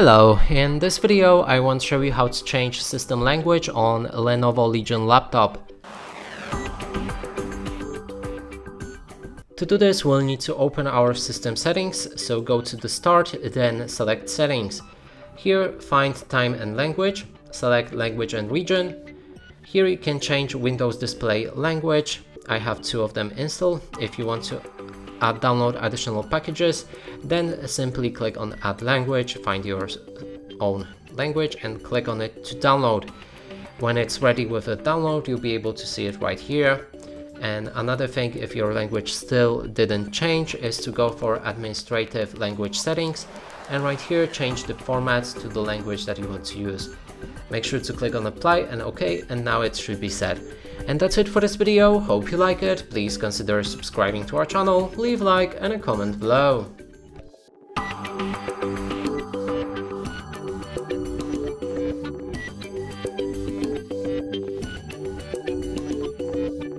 Hello, in this video I want to show you how to change system language on a Lenovo Legion laptop. To do this, we'll need to open our system settings, so go to the start, then select settings. Here find time and language, select language and region. Here you can change Windows display language, I have two of them installed. If you want to download additional packages, then simply click on add language, find your own language and click on it to download. When it's ready with a download, you'll be able to see it right here. And another thing, if your language still didn't change, is to go for administrative language settings and right here change the formats to the language that you want to use. Make sure to click on apply and OK, and now it should be set. And that's it for this video. Hope you like it. Please consider subscribing to our channel, leave a like and a comment below.